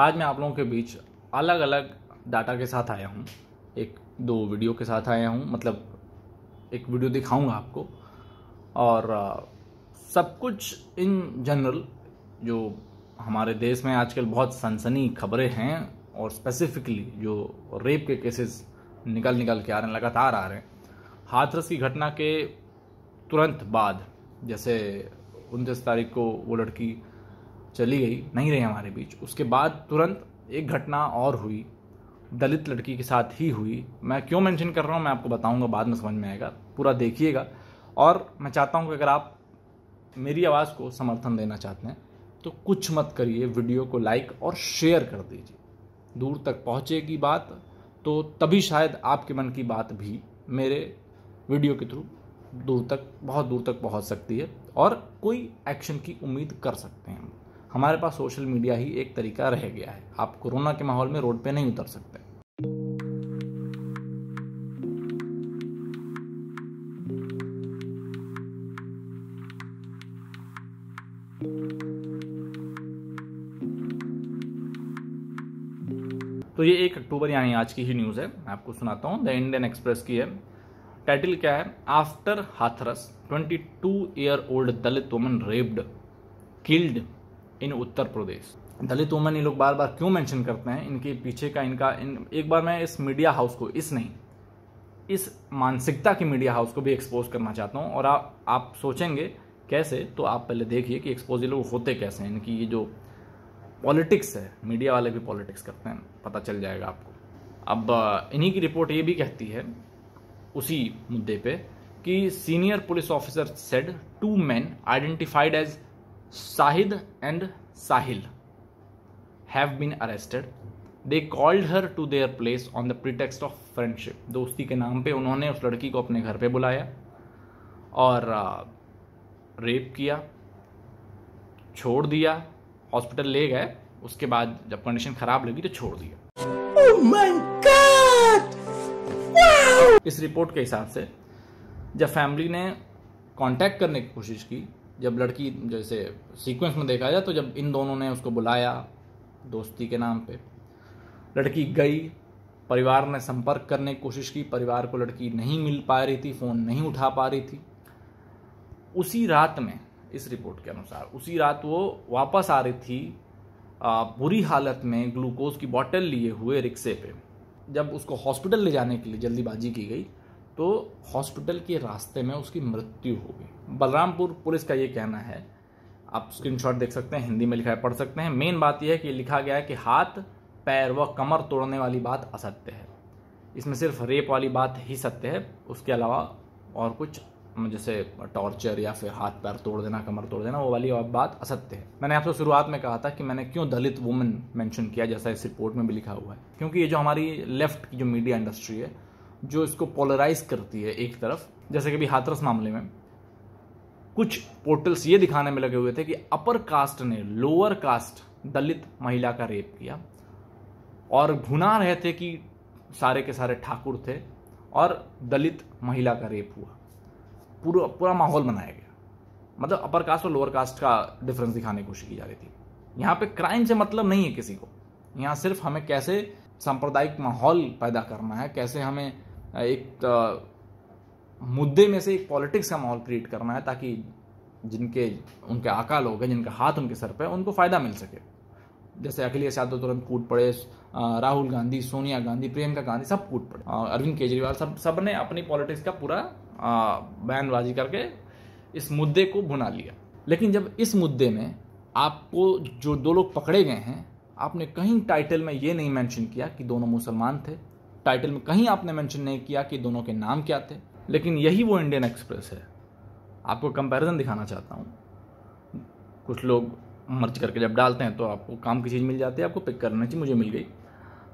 आज मैं आप लोगों के बीच अलग अलग डाटा के साथ आया हूँ, एक दो वीडियो के साथ आया हूँ, मतलब एक वीडियो दिखाऊंगा आपको और सब कुछ इन जनरल जो हमारे देश में आजकल बहुत सनसनी खबरें हैं और स्पेसिफिकली जो रेप के केसेस निकल के आ रहे हैं, लगातार आ रहे हैं। हाथरस की घटना के तुरंत बाद, जैसे 29 तारीख को वो लड़की चली गई, नहीं रही हमारे बीच, उसके बाद तुरंत एक घटना और हुई, दलित लड़की के साथ ही हुई। मैं क्यों मेंशन कर रहा हूँ मैं आपको बताऊँगा, बाद में समझ में आएगा, पूरा देखिएगा। और मैं चाहता हूँ कि अगर आप मेरी आवाज़ को समर्थन देना चाहते हैं तो कुछ मत करिए, वीडियो को लाइक और शेयर कर दीजिए, दूर तक पहुँचेगी बात तो तभी शायद आपके मन की बात भी मेरे वीडियो के थ्रू दूर तक, बहुत दूर तक पहुँच सकती है और कोई एक्शन की उम्मीद कर सकते हैं। हमारे पास सोशल मीडिया ही एक तरीका रह गया है, आप कोरोना के माहौल में रोड पे नहीं उतर सकते। तो ये 1 अक्टूबर यानी आज की ही न्यूज़ है, मैं आपको सुनाता हूँ। द इंडियन एक्सप्रेस की है, टाइटल क्या है, after Hathras 22-year-old Dalit woman raped killed in Uttar Pradesh. Dalit woman ये लोग बार बार क्यों मेंशन करते हैं, इनके पीछे का एक बार मैं इस मीडिया हाउस को, इस मानसिकता की मीडिया हाउस को भी एक्सपोज करना चाहता हूँ। और आप सोचेंगे कैसे, तो आप पहले देखिए कि एक्सपोज ये लोग होते कैसे हैं, इनकी ये जो पॉलिटिक्स है, मीडिया वाले भी पॉलिटिक्स करते हैं, पता चल जाएगा आपको। अब इन्हीं की रिपोर्ट ये भी कहती है उसी मुद्दे पे कि senior police officer said 2 men identified as Shahid and Sahil have been arrested, they called her to their place on the pretext of friendship. दोस्ती के नाम पे उन्होंने उस लड़की को अपने घर पे बुलाया और रेप किया, छोड़ दिया, हॉस्पिटल ले गए, उसके बाद जब कंडीशन खराब लगी तो छोड़ दिया। Oh my God! Wow! इस रिपोर्ट के हिसाब से जब फैमिली ने कांटेक्ट करने की कोशिश की, जब लड़की, जैसे सीक्वेंस में देखा जाए तो जब इन दोनों ने उसको बुलाया दोस्ती के नाम पे, लड़की गई, परिवार ने संपर्क करने की कोशिश की, परिवार को लड़की नहीं मिल पा रही थी, फ़ोन नहीं उठा पा रही थी। उसी रात में, इस रिपोर्ट के अनुसार उसी रात वो वापस आ रही थी बुरी हालत में, ग्लूकोज की बोतल लिए हुए रिक्शे पे। जब उसको हॉस्पिटल ले जाने के लिए जल्दीबाजी की गई तो हॉस्पिटल के रास्ते में उसकी मृत्यु हो गई। बलरामपुर पुलिस का ये कहना है, आप स्क्रीनशॉट देख सकते हैं, हिंदी में लिखा है, पढ़ सकते हैं। मेन बात यह है कि लिखा गया है कि हाथ पैर व कमर तोड़ने वाली बात असत्य है, इसमें सिर्फ रेप वाली बात ही सत्य है, उसके अलावा और कुछ जैसे टॉर्चर या फिर हाथ पैर तोड़ देना, कमर तोड़ देना, वो वाली बात असत्य है। मैंने आपसे शुरुआत में कहा था कि मैंने क्यों दलित वुमन मेंशन किया, जैसा इस रिपोर्ट में भी लिखा हुआ है, क्योंकि ये जो हमारी लेफ्ट की जो मीडिया इंडस्ट्री है जो इसको पोलराइज करती है एक तरफ, जैसे कि अभी हाथरस मामले में कुछ पोर्टल्स ये दिखाने में लगे हुए थे कि अपर कास्ट ने लोअर कास्ट दलित महिला का रेप किया और भुना रहे थे कि सारे के सारे ठाकुर थे और दलित महिला का रेप हुआ, पूरा माहौल बनाया गया, मतलब अपर कास्ट और लोअर कास्ट का डिफरेंस दिखाने की कोशिश की जा रही थी। यहाँ पे क्राइम से मतलब नहीं है किसी को, यहाँ सिर्फ हमें कैसे सांप्रदायिक माहौल पैदा करना है, कैसे हमें एक मुद्दे में से एक पॉलिटिक्स का माहौल क्रिएट करना है ताकि उनके आका लोग हैं, जिनका हाथ उनके सर पे, उनको फ़ायदा मिल सके। जैसे अखिलेश यादव तुरंत कूद पड़े, राहुल गांधी, सोनिया गांधी, प्रियंका गांधी सब कूद पड़े, अरविंद केजरीवाल, सब ने अपनी पॉलिटिक्स का पूरा बयानबाजी करके इस मुद्दे को भुना लिया। लेकिन जब इस मुद्दे में आपको जो दो लोग पकड़े गए हैं, आपने कहीं टाइटल में ये नहीं मेंशन किया कि दोनों मुसलमान थे, टाइटल में कहीं आपने मेंशन नहीं किया कि दोनों के नाम क्या थे। लेकिन यही वो इंडियन एक्सप्रेस है, आपको कंपैरिजन दिखाना चाहता हूँ। कुछ लोग मर्ज करके जब डालते हैं तो आपको काम की चीज़ मिल जाती है, आपको पिक करने की, मुझे मिल गई।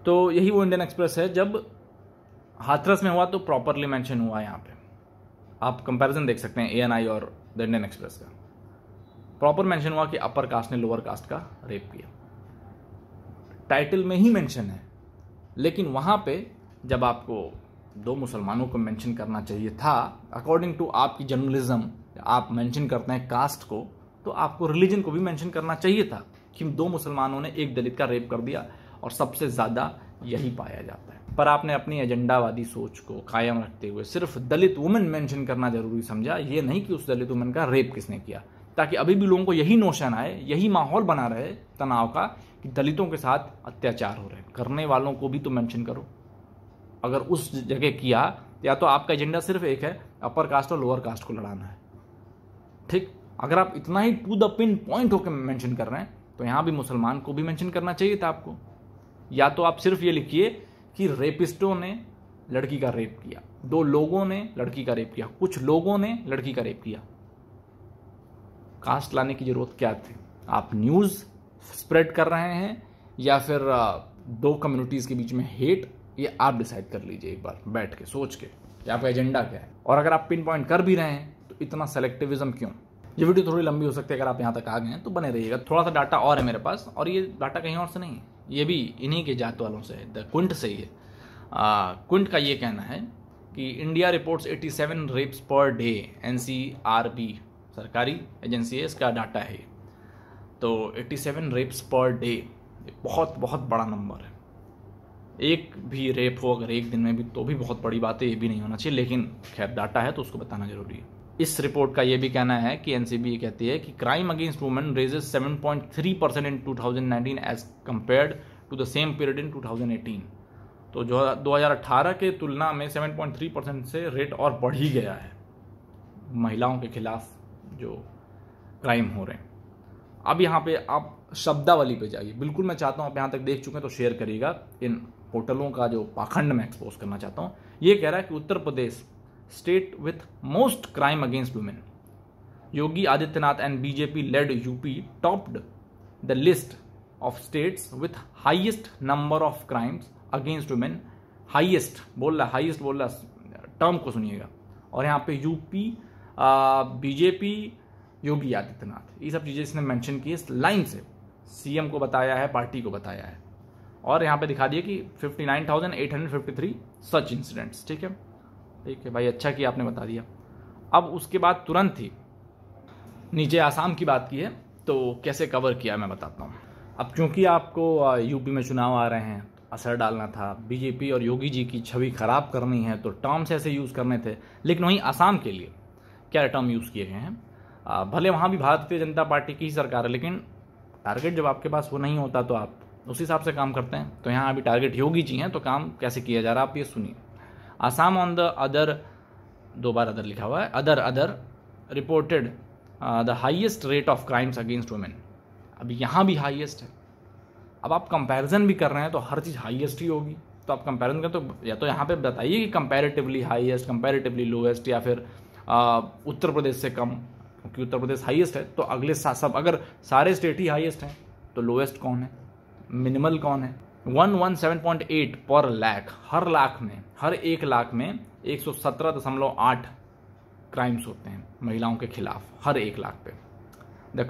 तो यही वो इंडियन एक्सप्रेस है, जब हाथरस में हुआ तो प्रॉपरली मेंशन हुआ। यहाँ पे आप कंपैरिजन देख सकते हैं ANI और द इंडियन एक्सप्रेस का, प्रॉपर मेंशन हुआ कि अपर कास्ट ने लोअर कास्ट का रेप किया, टाइटल में ही मेंशन है। लेकिन वहाँ पे जब आपको दो मुसलमानों को मेंशन करना चाहिए था, अकॉर्डिंग टू आपकी जर्नलिज्म, आप मेंशन करते हैं कास्ट को, तो आपको रिलीजन को भी मेंशन करना चाहिए था। कि दो मुसलमानों ने एक दलित का रेप कर दिया, और सबसे ज़्यादा यही पाया जाता है। पर आपने अपनी एजेंडावादी सोच को कायम रखते हुए सिर्फ दलित वुमेन मेंशन करना जरूरी समझा, ये नहीं कि उस दलित वुमेन का रेप किसने किया, ताकि अभी भी लोगों को यही नोशन आए, यही माहौल बना रहे तनाव का कि दलितों के साथ अत्याचार हो रहे। करने वालों को भी तो मेंशन करो। अगर उस जगह किया, या तो आपका एजेंडा सिर्फ एक है, अपर कास्ट और लोअर कास्ट को लड़ाना है, ठीक। अगर आप इतना ही टू द पिन पॉइंट होकर मेंशन कर रहे हैं, तो यहाँ भी मुसलमान को भी मेंशन करना चाहिए था आपको। या तो आप सिर्फ ये लिखिए कि रेपिस्टों ने लड़की का रेप किया, दो लोगों ने लड़की का रेप किया, कुछ लोगों ने लड़की का रेप किया। कास्ट लाने की ज़रूरत क्या थी? आप न्यूज़ स्प्रेड कर रहे हैं या फिर दो कम्युनिटीज़ के बीच में हेट, ये आप डिसाइड कर लीजिए एक बार बैठ के सोच के कि आपका एजेंडा क्या है। और अगर आप पिन पॉइंट कर भी रहे हैं तो इतना सेलेक्टिविज्म क्यों? ये वीडियो थोड़ी लंबी हो सकती है, अगर आप यहाँ तक आ गए हैं तो बने रहिएगा। थोड़ा सा डाटा और है मेरे पास, और ये डाटा कहीं और से नहीं है, ये भी इन्हीं के जात वालों से है, द क्विंट से ही है। क्विंट का ये कहना है कि India reports 87 rapes per day, NCRB सरकारी एजेंसी है, इसका डाटा है। तो 87 रेप्स पर डे बहुत बहुत बड़ा नंबर है। एक भी रेप हो अगर एक दिन में भी, तो भी बहुत बड़ी बात है, ये भी नहीं होना चाहिए, लेकिन खैर डाटा है तो उसको बताना जरूरी है। इस रिपोर्ट का ये भी कहना है कि एनसीबी कहती है कि crime against women raises 7.3% in 2019 as compared to the same period in 2018। तो जो 2018 के तुलना में 7.3% से रेट और बढ़ ही गया है महिलाओं के खिलाफ जो क्राइम हो रहे हैं। अब यहाँ पे आप शब्दावली पे जाइए, बिल्कुल मैं चाहता हूँ आप यहाँ तक देख चुके हैं तो शेयर करिएगा, इन पोर्टलों का जो पाखंड मैं एक्सपोज करना चाहता हूँ। ये कह रहा है कि Uttar Pradesh state with most crime against women, Yogi Adityanath and BJP led UP topped the list of states with highest number of crimes against women. Highest बोल रहा, हाईएस्ट बोल रहा, टर्म को सुनिएगा। और यहाँ पे यूपी, बीजेपी, योगी आदित्यनाथ, ये सब चीज़ें इसने मेंशन की, इस लाइन से सीएम को बताया है, पार्टी को बताया है। और यहाँ पे दिखा दिए कि 59,853 सच इंसिडेंट्स, ठीक है, ठीक है भाई, अच्छा किया आपने बता दिया। अब उसके बाद तुरंत ही नीचे आसाम की बात की है, तो कैसे कवर किया मैं बताता हूँ। अब क्योंकि आपको यूपी में चुनाव आ रहे हैं तो असर डालना था, बीजेपी और योगी जी की छवि खराब करनी है तो टर्म्स ऐसे यूज़ करने थे, लेकिन वहीं आसाम के लिए क्या टर्म यूज़ किए गए हैं। भले वहाँ भी भारतीय जनता पार्टी की ही सरकार है, लेकिन टारगेट जब आपके पास वो नहीं होता तो आप उस हिसाब से काम करते हैं। तो यहाँ अभी टारगेट योगी जी हैं, तो काम कैसे किया जा रहा है आप ये सुनिए। Assam on the other, दो बार अदर लिखा हुआ है, other reported the highest rate of crimes against women. अब यहाँ भी हाइएस्ट है। अब आप कंपैरिजन भी कर रहे हैं तो हर चीज़ हाइएस्ट ही होगी, तो आप कंपैरिजन करें तो या तो यहाँ पे बताइए कि कंपैरेटिवली हाइएस्ट, कंपैरेटिवली लोएस्ट, या फिर उत्तर प्रदेश से कम, क्योंकि उत्तर प्रदेश हाइएस्ट है। तो अगले सब अगर सारे स्टेट ही हाइएस्ट हैं तो लोएस्ट कौन है, मिनिमल कौन है। 117.8 पर लाख, हर एक लाख में 117.8 क्राइम्स होते हैं महिलाओं के खिलाफ हर एक लाख पे। The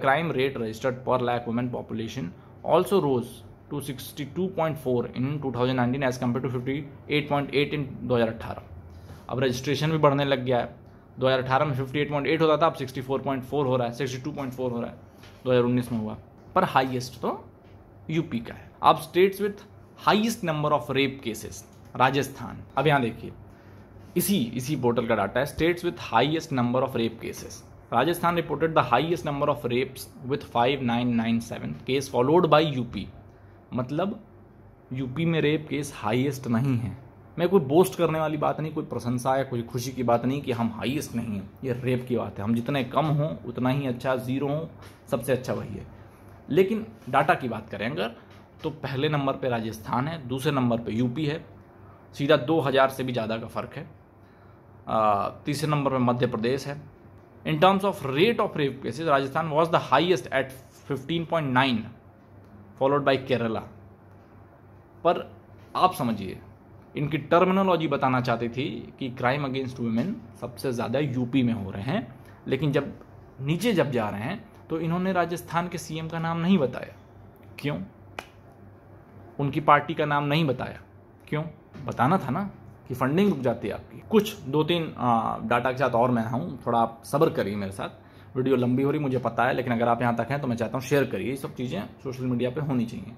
crime rate registered per lakh women population also rose to 62.4 in 2019 as compare to 58.8 in 2018। अब रजिस्ट्रेशन भी बढ़ने लग गया है, 2018 में 58.8 होता था, अब 64.4 हो रहा है, 62.4 हो रहा है 2019 में हुआ। पर हाईएस्ट तो यूपी का है। अब states with highest number of rape cases, Rajasthan. अब यहाँ देखिए, इसी पोर्टल का डाटा है, states with highest number of rape cases. Rajasthan reported the highest number of rapes with 5997 case followed by UP. मतलब यूपी में रेप केस हाईएस्ट नहीं है। मैं कोई बोस्ट करने वाली बात नहीं, कोई प्रशंसा या कोई खुशी की बात नहीं कि हम हाईएस्ट नहीं हैं, ये रेप की बात है। हम जितने कम हों उतना ही अच्छा, जीरो हों सबसे अच्छा वही है। लेकिन डाटा की बात करें अगर, तो पहले नंबर पे राजस्थान है, दूसरे नंबर पे यूपी है, सीधा 2000 से भी ज़्यादा का फ़र्क है। तीसरे नंबर पे मध्य प्रदेश है। In terms of rate of rape cases Rajasthan was the highest at 15.9 followed by Kerala. पर आप समझिए, इनकी टर्मिनोलॉजी बताना चाहती थी कि क्राइम अगेंस्ट वुमेन सबसे ज़्यादा यूपी में हो रहे हैं, लेकिन जब नीचे जब जा रहे हैं तो इन्होंने राजस्थान के सीएम का नाम नहीं बताया, क्यों? उनकी पार्टी का नाम नहीं बताया, क्यों? बताना था ना कि फंडिंग रुक जाती है आपकी। कुछ 2-3 डाटा के साथ और मैं आऊँ, थोड़ा आप सब्र करिए मेरे साथ। वीडियो लंबी हो रही मुझे पता है, लेकिन अगर आप यहाँ तक हैं तो मैं चाहता हूँ शेयर करिए। ये सब चीज़ें सोशल मीडिया पर होनी चाहिए।